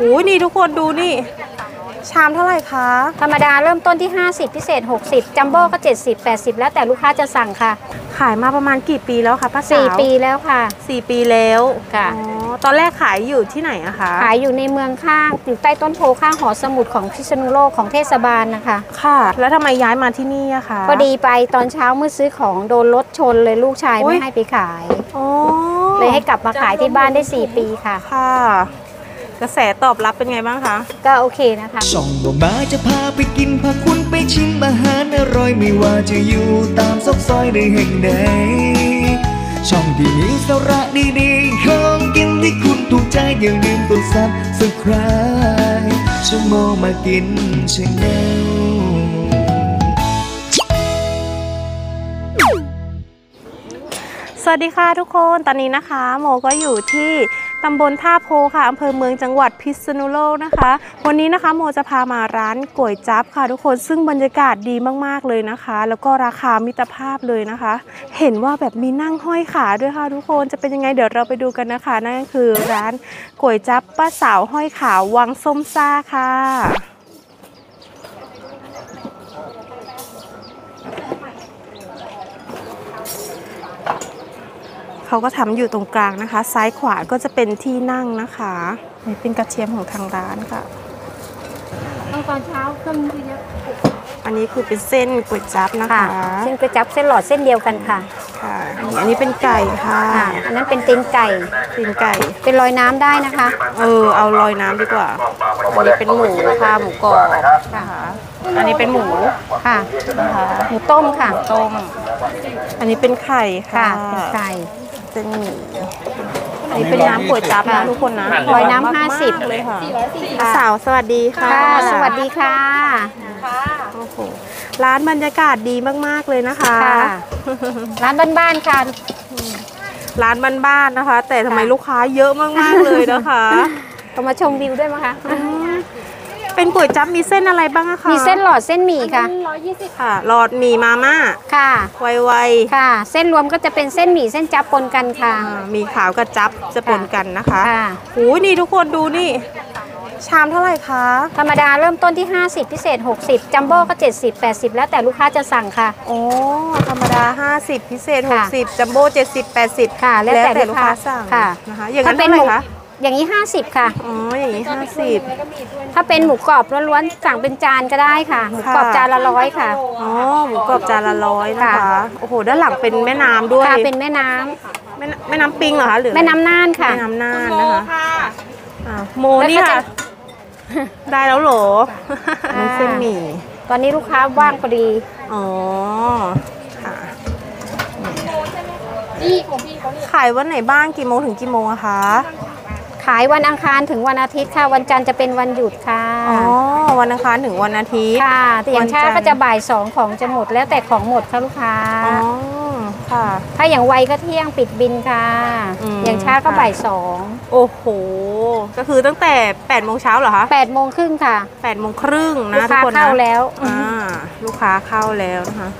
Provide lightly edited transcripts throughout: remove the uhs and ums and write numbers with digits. หูนี่ทุกคนดูนี่ชามเท่าไหร่คะธรรมดาเริ่มต้นที่50พิเศษ60จัมโบ้ก็70 80แล้วแต่ลูกค้าจะสั่งค่ะขายมาประมาณกี่ปีแล้วคะป้าสาว4ปีแล้วค่ะ4ปีแล้วค่ะอ๋อตอนแรกขายอยู่ที่ไหนอะคะขายอยู่ในเมืองข้างอยู่ใต้ต้นโพข้างหอสมุดของพิษณุโลกของเทศบาลนะคะค่ะแล้วทำไมย้ายมาที่นี่อะคะพอดีไปตอนเช้าเมื่อซื้อของโดนรถชนเลยลูกชายไม่ให้ไปขายเลยให้กลับมาขายที่บ้านได้4ปีค่ะค่ะกระแสตอบรับเป็นไงบ้างคะก็โอเคนะคะส่องบ่มาจะพาไปกินพาคุณไปชิมอาหารอร่อยไม่ว่าจะอยู่ตามซอกซอยในแห่งใดช่องที่มีสาระดีๆของกินที่คุณถูกใจอย่าลืมกดSubscribe ชั่วโมงมากินChannelสวัสดีค่ะทุกคนตอนนี้นะคะโมก็อยู่ที่ตำบลท่าโพค่ะอำเภอเมืองจังหวัดพิษณุโลกนะคะวันนี้นะคะโมจะพามาร้านก๋วยจั๊บค่ะทุกคนซึ่งบรรยากาศดีมากๆเลยนะคะแล้วก็ราคามิตรภาพเลยนะคะเห็นว่าแบบมีนั่งห้อยขาด้วยค่ะทุกคนจะเป็นยังไงเดี๋ยวเราไปดูกันนะคะนั่นก็คือร้านก๋วยจั๊บป้าสาวห้อยขาวังส้มซ่าค่ะเขาก็ทำอยู่ตรงกลางนะคะซ้ายขวาก็จะเป็นที่นั่งนะคะนี่เป็นกระเทียมของทางร้านค่ะตอนเช้าเครื่องคือเยอะอันนี้คือเป็นเส้นก๋วยจั๊บนะคะเส้นก๋วยจั๊บเส้นหลอดเส้นเดียวกันค่ะค่ะอันนี้เป็นไก่ค่ะอันนั้นเป็นตีนไก่เป็นลอยน้ำได้นะคะเอาลอยน้ำดีกว่าอันนี้เป็นหมูนะคะหมูกรอบค่ะอันนี้เป็นหมูค่ะหมูต้มค่ะต้มอันนี้เป็นไข่ค่ะเป็นไก่เป็นหมี่อันนี้เป็นน้ำก๋วยจั๊บนะทุกคนนะลอยน้ำ50เลยค่ะสาวสวัสดีค่ะสวัสดีค่ะโอ้โหร้านบรรยากาศดีมากๆเลยนะคะร้านบ้านๆค่ะร้านบ้านๆนะคะแต่ทำไมลูกค้าเยอะมากๆเลยนะคะก็มาชมวิวด้วยมั้ยคะเป็นก๋วยจั๊บมีเส้นอะไรบ้างคะมีเส้นหลอดเส้นหมี่ค่ะ120ค่ะหลอดหมี่มาม่าค่ะไวๆค่ะเส้นรวมก็จะเป็นเส้นหมี่เส้นจั๊บปนกันค่ะมีขาวกับจั๊บจะปนกันนะคะหูนี่ทุกคนดูนี่ชามเท่าไหร่คะธรรมดาเริ่มต้นที่50พิเศษ60จัมโบ้ก็70 80แล้วแต่ลูกค้าจะสั่งค่ะโอ้ธรรมดา50พิเศษ60จัมโบ้70 80ค่ะแล้วแต่ลูกค้าสั่งค่ะนะคะอย่างนั้นเป็นคะอย่างนี้50ค่ะอ๋ออย่างนี้50ถ้าเป็นหมูกรอบล้วนๆสั่งเป็นจานก็ได้ค่ะหมูกรอบจานละ100ค่ะอ๋อหมูกรอบจานละ100นะคะโอ้โหด้านหลังเป็นแม่น้ำด้วยค่ะเป็นแม่น้ำปิงเหรอคะหรือแม่น้ำน่านค่ะแม่น้ำน่านนะคะโมนี่ค่ะได้แล้วโหลมันเส้นหมี่ตอนนี้ลูกค้าว่างพอดีอ๋อค่ะนี่ของพี่เขาขายวันไหนบ้างกี่โมงถึงกี่โมงอะคะขายวันอังคารถึงวันอาทิตย์ค่ะวันจันทร์จะเป็นวันหยุดค่ะอ๋อวันอังคารถึงวันอาทิตย์ค่ะแต่อย่างช้าก็จะบ่าย2ของจะหมดแล้วแต่ของหมดค่ะลูกค้าอ๋อค่ะถ้าอย่างไวก็เที่ยงปิดบินค่ะอย่างช้าก็บ่าย2โอ้โหก็คือตั้งแต่8โมงเช้าเหรอคะ8โมงครึ่งค่ะ8โมงครึ่งนะทุกคนนะลูกค้าเข้าแล้วลูกค้าเข้าแล้วนะคะ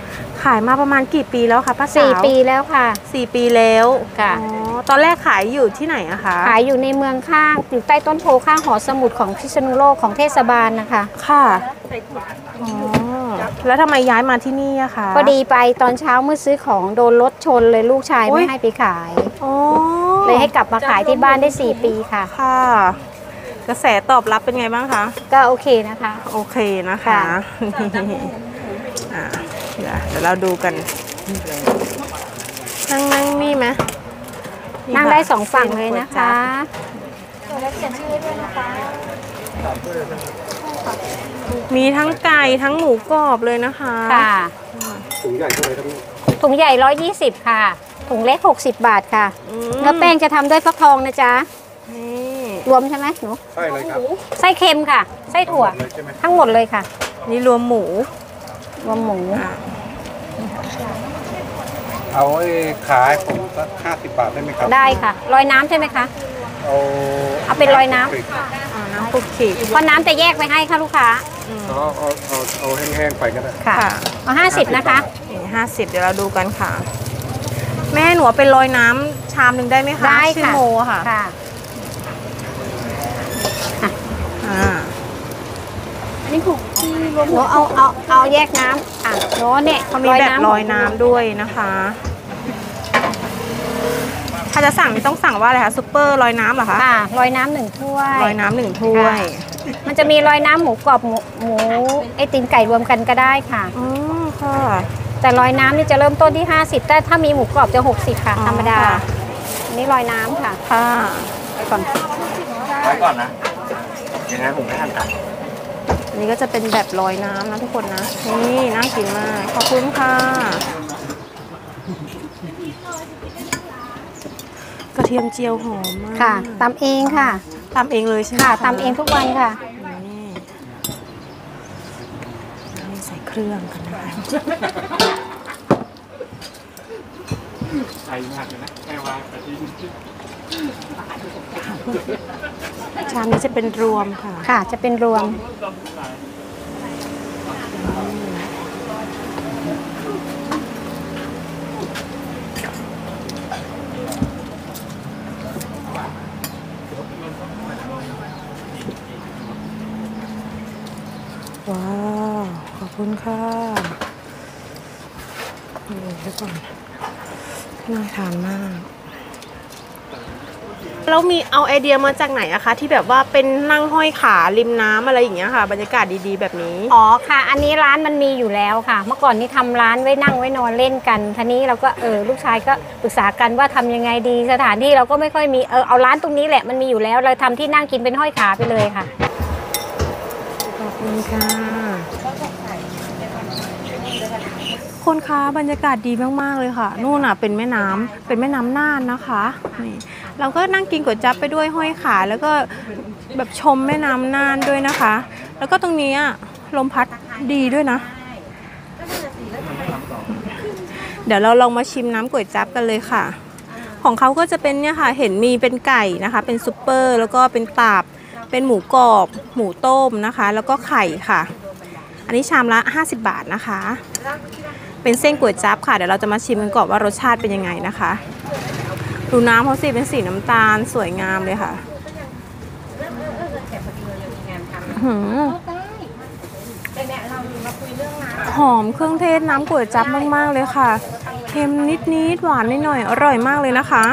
ขายมาประมาณกี่ปีแล้วคะป้าสาว4ปีแล้วค่ะ4ปีแล้วค่ะอ๋อตอนแรกขายอยู่ที่ไหนอะคะขายอยู่ในเมืองข้างอยู่ใต้ต้นโพข้างหอสมุดของพิษณุโลกของเทศบาลนะคะค่ะอ๋อแล้วทำไมย้ายมาที่นี่อะคะพอดีไปตอนเช้าเมื่อซื้อของโดนรถชนเลยลูกชายไม่ให้ไปขายเลยให้กลับมาขายที่บ้านได้4ปีค่ะค่ะกระแสตอบรับเป็นไงบ้างคะก็โอเคนะคะเดี๋ยวเราดูกันนั่งนี่ไหมนั่งได้2ฝั่งเลยนะคะแล้วเขียนชื่อด้วยนะคะมีทั้งไก่ทั้งหมูกรอบเลยนะคะค่ะถุงใหญ่เท่าไหร่ครับถุงใหญ่120ค่ะถุงเล็ก60บาทค่ะเนื้อแป้งจะทำด้วยฟักทองนะจ๊ะรวมใช่ไหมหนูใช่เลยครับไส้เค็มค่ะไส้ถั่วทั้งหมดเลยค่ะนี่รวมหมูเอาขายผมสัก50 บาทได้ไหมครับได้ค่ะลอยน้ำใช่ไหมคะเอาเป็นลอยน้ำน้ำปุ๊กขีดเพราะน้ำจะแยกไปให้ค่ะลูกค้าเอาแห้งๆไปก็ได้ค่ะเอา50นะคะ50เดี๋ยวเราดูกันค่ะแม่หนูเป็นลอยน้ำชามหนึ่งได้ไหมคะได้ค่ะชื่อโมค่ะ ถุงที่รวมเอาแยกน้ำอ่ะเนาะเนี่ยเขามีแบบลอยน้ำด้วยนะคะถ้าจะสั่งต้องสั่งว่าอะไรคะซุปเปอร์ลอยน้ำเหรอคะอ่ะลอยน้ำ1ถ้วยลอยน้ำ1ถ้วยมันจะมีลอยน้ำหมูกรอบหมูไอติมไก่รวมกันก็ได้ค่ะอ๋อค่ะแต่ลอยน้ำนี่จะเริ่มต้นที่50แต่ถ้ามีหมูกรอบจะ60ค่ะธรรมดาอันนี้ลอยน้ำค่ะค่ะไปก่อนนะยังไงผมไม่ทันกันอันนี้ก็จะเป็นแบบลอยน้ำนะทุกคนนะนี่น่ากินมากขอบคุณค่ะกระเทียมเจียวหอมมากค่ะตำเองค่ะตำเองเลยใช่ไหมค่ะตำเองทุกวันค่ะนี่ใส่เครื่องกันนะคะใส่มากเลยนะแค่ว่ากระดิ่งชามนี้จะเป็นรวมค่ะค่ะจะเป็นรวมว้าวขอบคุณค่ะดูให้ก่อนน่าทานมากแล้วมีเอาไอเดียมาจากไหนอะคะที่แบบว่าเป็นนั่งห้อยขาริมน้ำอะไรอย่างเงี้ยค่ะบรรยากาศดีๆแบบนี้อ๋อค่ะอันนี้ร้านมันมีอยู่แล้วค่ะเมื่อก่อนนี้ทำร้านไว้นั่งไว้นอนเล่นกันทีนี้เราก็ลูกชายก็ปรึกษากันว่าทำยังไงดีสถานที่เราก็ไม่ค่อยมีเอาร้านตรงนี้แหละมันมีอยู่แล้วเราทำที่นั่งกินเป็นห้อยขาไปเลยค่ะขอบคุณค่ะคนคะบรรยากาศดีมากๆเลยค่ะนู่นน่ะเป็นแม่น้ำน่านนะคะนี่เราก็นั่งกินก๋วยจั๊บไปด้วยห้อยขาแล้วก็แบบชมแม่น้ำน่านด้วยนะคะแล้วก็ตรงนี้ลมพัดดีด้วยนะเดี๋ยวเราลองมาชิมน้ำก๋วยจั๊บกันเลยค่ะของเขาก็จะเป็นเนี่ยค่ะเห็นมีเป็นไก่นะคะเป็นซุปเปอร์แล้วก็เป็นตับเป็นหมูกรอบหมูต้มนะคะแล้วก็ไข่ค่ะอันนี้ชามละ50บาทนะคะเป็นเส้นก๋วยจั๊บค่ะเดี๋ยวเราจะมาชิมกันก่อนว่ารสชาติเป็นยังไงนะคะดูน้ำเขาสีเป็นสีน้ำตาลสวยงามเลยค่ะหอมเครื่องเทศน้ำก๋วยจั๊บมากๆเลยค่ะเค็มนิดๆหวานนิดหน่อยอร่อยมากเลยนะคะ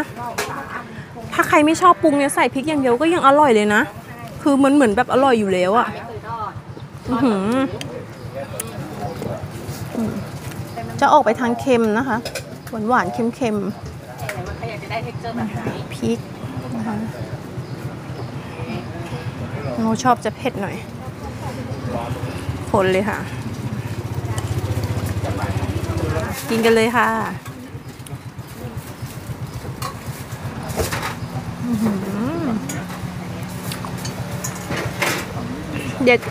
ถ้าใครไม่ชอบปรุงเนี่ยใส่พริกอย่างเดียวก็ยังอร่อยเลยนะคือมันเหมือนแบบอร่อยอยู่แล้วอ่ะจะออกไปทางเค็มนะคะหวานๆเค็มๆพริกนะคะเราชอบจะเผ็ดหน่อยคนเลยค่ะกินกันเลยค่ะเด็ด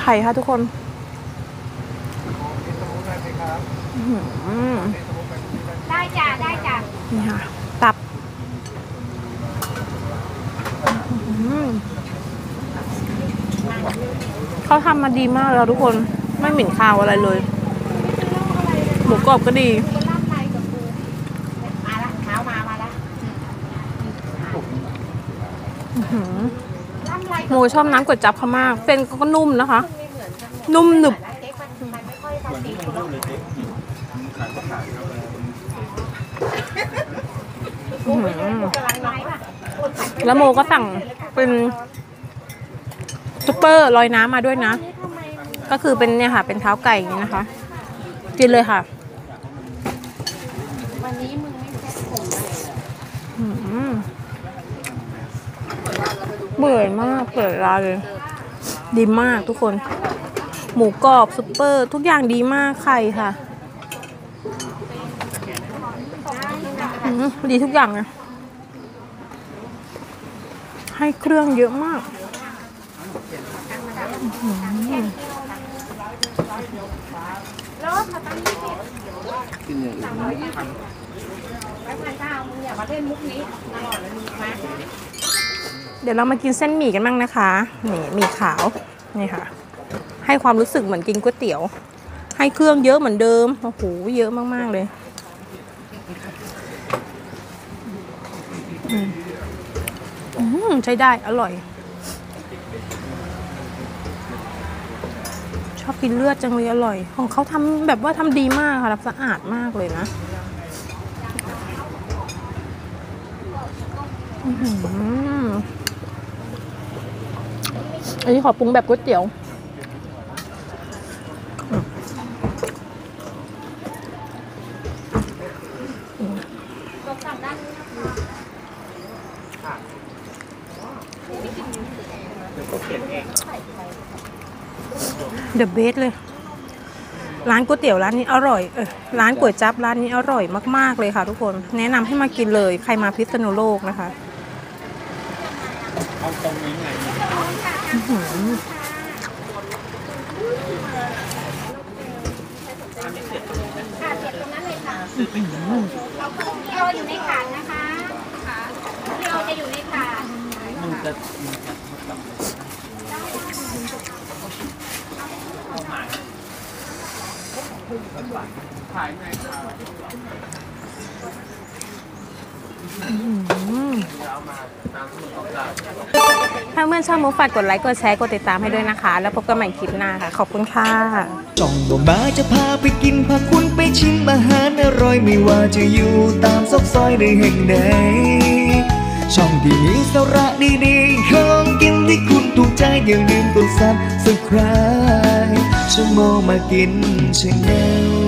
ไข่ค่ะทุกคนได้จ้ะนี่ค่ะตับเขาทำมาดีมากแล้วทุกคนไม่เหม็นคาวอะไรเลยหมูกรอบก็ดีมาละข้าวมาละโมชอบน้ำก๋วยจั๊บเขามากเส้นก็นุ่มนะคะนุ่มหนึบแล้วโมก็สั่งเป็นซุปเปอร์ลอยน้ำมาด้วยนะก็คือเป็นเนี่ยค่ะเป็นเท้าไก่อย่างนี้นะคะกินเลยค่ะเบื่อมากเปิดร้านเลยดีมากทุกคนหมูกรอบซุปเปอร์ทุกอย่างดีมากไข่ค่ะดีทุกอย่างเลยให้เครื่องเยอะมากเดี๋ยวเรามากินเส้นหมี่กันบ้างนะคะนี่หมี่ขาวนี่ค่ะให้ความรู้สึกเหมือนกินก๋วยเตี๋ยวให้เครื่องเยอะเหมือนเดิมโอ้โหเยอะมากๆเลย ใช้ได้อร่อยชอบกินเลือดจังเลยอร่อยของเขาทำแบบว่าทำดีมากค่ะรับสะอาดมากเลยนะอันนี้ขอปรุงแบบก๋วยเตี๋ยวเดอะเบสเลยร้านก๋วยเตี๋ยวร้านนี้อร่อยร้านก๋วยจั๊บร้านนี้อร่อยมากๆเลยค่ะทุกคนแนะนำให้มากินเลยใครมาพิษณุโลกนะคะเอาตรงนี้ไงเราอยู่ในถาดนะคะเราจะอยู่ในถาดถ้าเมื่อชอบมุกฝากกดไลค์กดแชร์กดติดตามให้ด้วยนะคะแล้วพบกันใหม่คลิปหน้าค่ะขอบคุณค่ะจ้องบ่มาจะพาไปกินพาคุณไปชิมอาหารอร่อยไม่ว่าจะอยู่ตามซอกซอยใดแห่งใดช่องที่มีสาระดีๆของกินที่คุณถูกใจอย่าลืมกดซับสไครบ์ช่องโมมากินชาแนล